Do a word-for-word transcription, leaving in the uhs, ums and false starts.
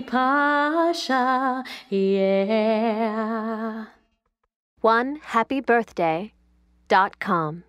Beepasha, yeah. one happy birthday dot com